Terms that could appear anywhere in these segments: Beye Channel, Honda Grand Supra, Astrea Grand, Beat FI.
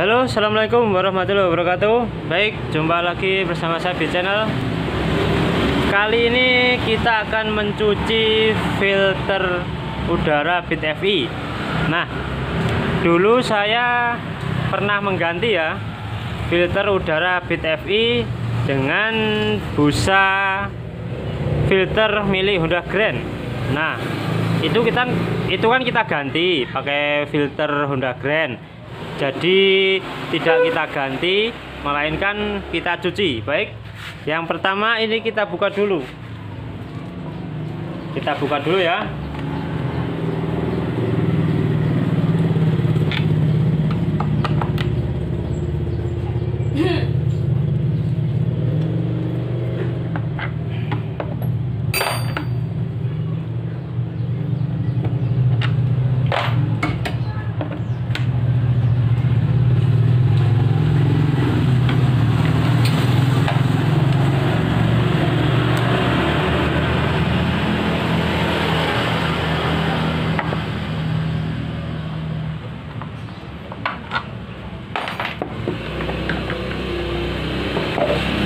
Halo, assalamualaikum warahmatullahi wabarakatuh. Baik, jumpa lagi bersama saya Beye Channel. Kali ini kita akan mencuci filter udara Beat FI. Nah, dulu saya pernah mengganti ya filter udara Beat FI dengan busa filter milik Honda Grand. Nah, itu kan kita ganti pakai filter Honda Grand. Jadi tidak kita ganti, melainkan kita cuci. Baik, yang pertama ini kita buka dulu. Kita buka dulu ya.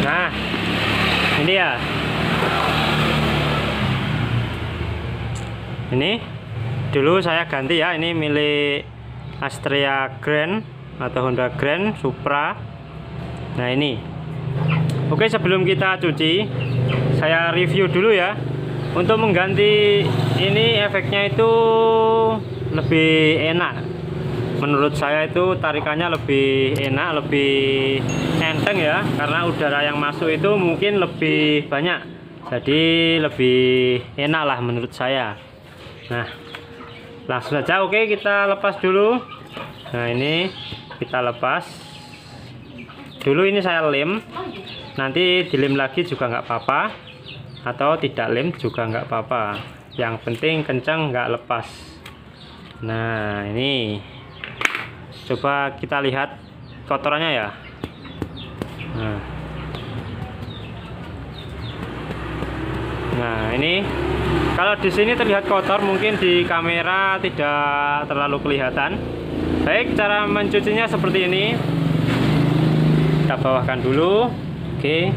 Nah, ini ya. Ini dulu saya ganti ya, ini milik Astrea Grand atau Honda Grand Supra. Nah, ini. Oke, sebelum kita cuci, saya review dulu ya. Untuk mengganti ini efeknya itu lebih enak. Menurut saya itu tarikannya lebih enak, lebih enteng ya, karena udara yang masuk itu mungkin lebih banyak, jadi lebih enak lah menurut saya. Nah, langsung aja. Oke, kita lepas dulu. Nah, ini kita lepas dulu. Ini saya lem, nanti dilem lagi juga nggak apa-apa, atau tidak lem juga nggak apa-apa, yang penting kencang nggak lepas. Nah, ini coba kita lihat kotorannya ya. Nah, ini kalau di sini terlihat kotor, mungkin di kamera tidak terlalu kelihatan. Baik, cara mencucinya seperti ini. Kita bawahkan dulu. Oke.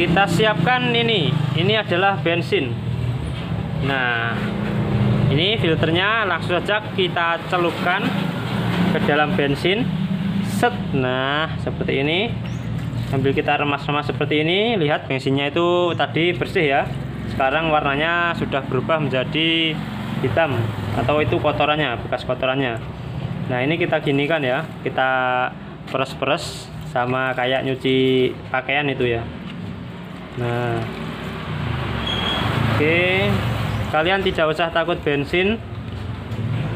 Kita siapkan ini. Ini adalah bensin. Nah, ini filternya langsung saja kita celupkan ke dalam bensin. Set. Nah, seperti ini. Sambil kita remas-remas seperti ini, lihat bensinnya itu tadi bersih ya. Sekarang warnanya sudah berubah menjadi hitam, atau itu kotorannya, bekas kotorannya. Nah, ini kita ginikan ya. Kita peres-peres sama kayak nyuci pakaian itu ya. Nah. Oke. Kalian tidak usah takut bensin.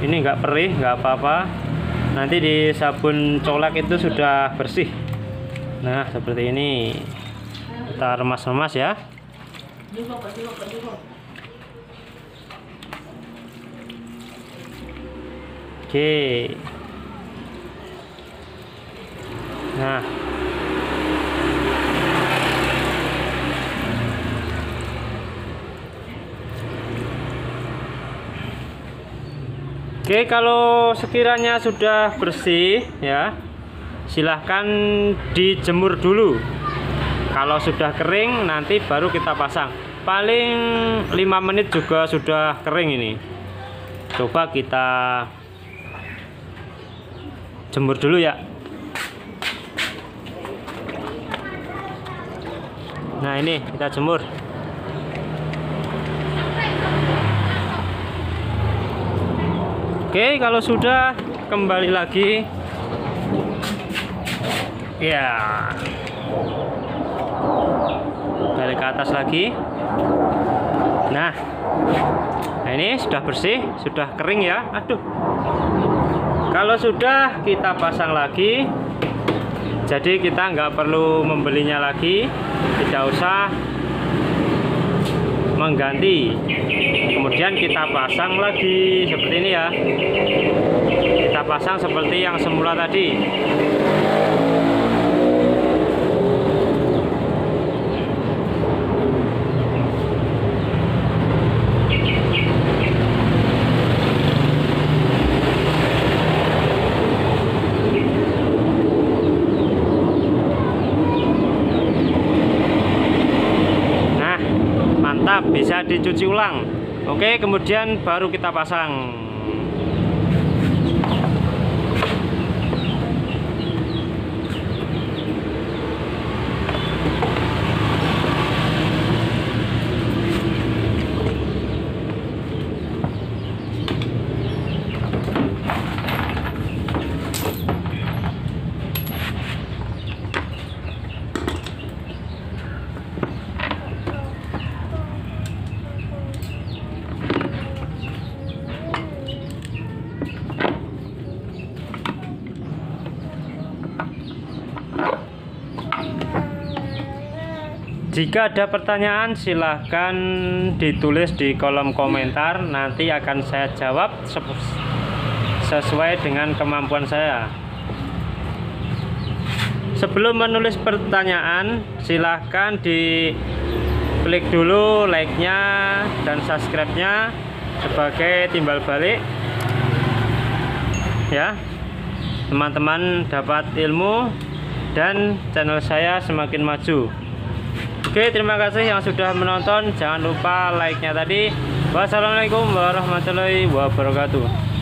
Ini nggak perih, nggak apa-apa. Nanti di sabun colek itu sudah bersih. Nah, seperti ini. Kita remas-remas ya. Oke. Nah. Oke, kalau sekiranya sudah bersih ya, silahkan dijemur dulu. Kalau sudah kering, nanti baru kita pasang. Paling 5 menit juga sudah kering ini. Coba kita jemur dulu ya. Nah, ini kita jemur. Oke, kalau sudah kembali lagi. Ya. Balik ke atas lagi. Nah, ini sudah bersih, sudah kering ya. Aduh. Kalau sudah, kita pasang lagi. Jadi kita nggak perlu membelinya lagi. Tidak usah mengganti. Kemudian kita pasang lagi seperti ini ya. Kita pasang seperti yang semula tadi. tetap bisa dicuci ulang. Oke, kemudian baru kita pasang. Jika ada pertanyaan silahkan ditulis di kolom komentar, nanti akan saya jawab sesuai dengan kemampuan saya. Sebelum menulis pertanyaan silahkan diklik dulu like-nya dan subscribe-nya sebagai timbal balik ya, teman-teman dapat ilmu dan channel saya semakin maju. Oke, terima kasih yang sudah menonton. Jangan lupa like-nya tadi. Wassalamualaikum warahmatullahi wabarakatuh.